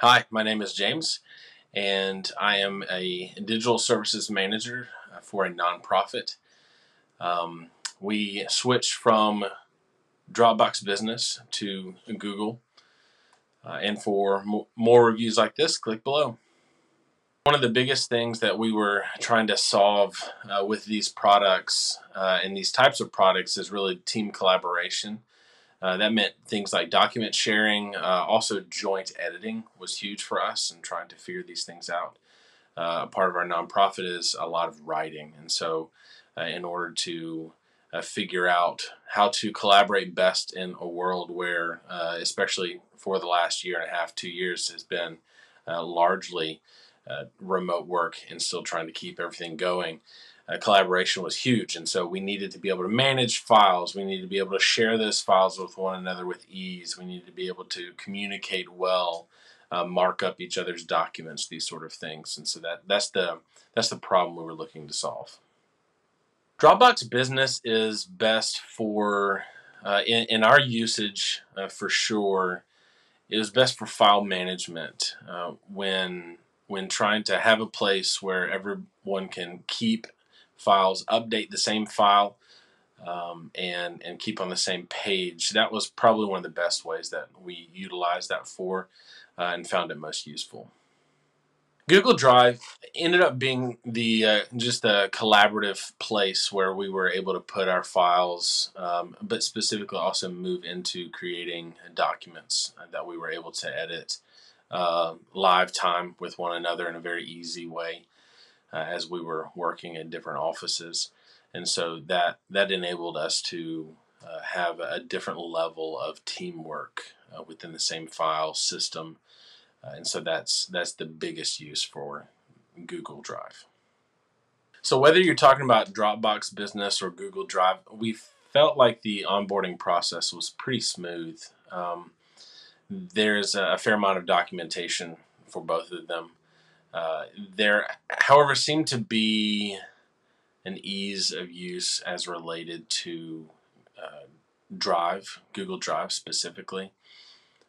Hi, my name is James, and I am a digital services manager for a nonprofit. We switched from Dropbox Business to Google, and for more reviews like this, click below. One of the biggest things that we were trying to solve with these products and these types of products is really team collaboration. That meant things like document sharing, also joint editing was huge for us in trying to figure these things out. A part of our nonprofit is a lot of writing, and so in order to figure out how to collaborate best in a world where, especially for the last year and a half, 2 years, has been largely remote work and still trying to keep everything going. Collaboration was huge, and so we needed to be able to manage files. We needed to be able to share those files with one another with ease. We needed to be able to communicate well, mark up each other's documents, these sort of things. And so that's the problem we were looking to solve. Dropbox Business is best for, in our usage for sure, it was best for file management when trying to have a place where everyone can keep files, update the same file, and keep on the same page. That was probably one of the best ways that we utilized that for and found it most useful. Google Drive ended up being the just a collaborative place where we were able to put our files, but specifically also move into creating documents that we were able to edit live time with one another in a very easy way. As we were working in different offices, and so that enabled us to have a different level of teamwork within the same file system, and so that's the biggest use for Google Drive. So whether you're talking about Dropbox Business or Google Drive, we felt like the onboarding process was pretty smooth. There's a fair amount of documentation for both of them. There, however, seemed to be an ease of use as related to Drive, Google Drive specifically,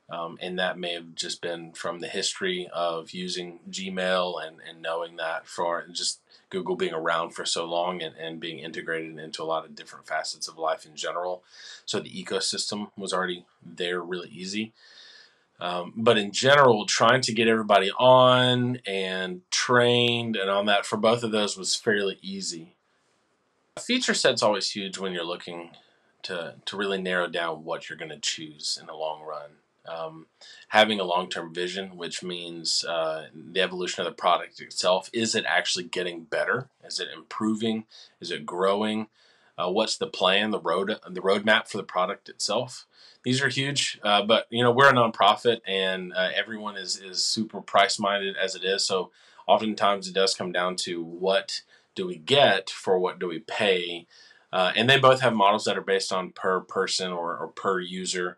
and that may have just been from the history of using Gmail and knowing that for just Google being around for so long and being integrated into a lot of different facets of life in general. So the ecosystem was already there really easy. But in general, trying to get everybody on and trained and on that for both of those was fairly easy. Feature set's always huge when you're looking to really narrow down what you're going to choose in the long run. Having a long-term vision, which means the evolution of the product itself. Is it actually getting better? Is it improving? Is it growing? What's the plan, the roadmap for the product itself? These are huge, but you know, we're a nonprofit, and everyone is super price-minded as it is. So oftentimes it does come down to what do we get for what do we pay, and they both have models that are based on per person or per user,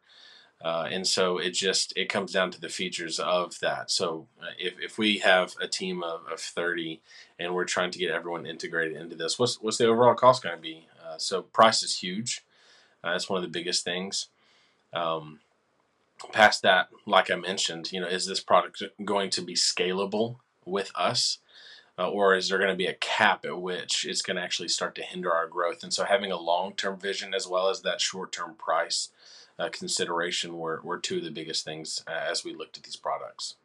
and so it comes down to the features of that. So if we have a team of 30 and we're trying to get everyone integrated into this, what's the overall cost going to be? So price is huge. That's one of the biggest things. Past that, like I mentioned, you know, is this product going to be scalable with us, or is there going to be a cap at which it's going to actually start to hinder our growth? And so having a long-term vision as well as that short-term price consideration were two of the biggest things as we looked at these products.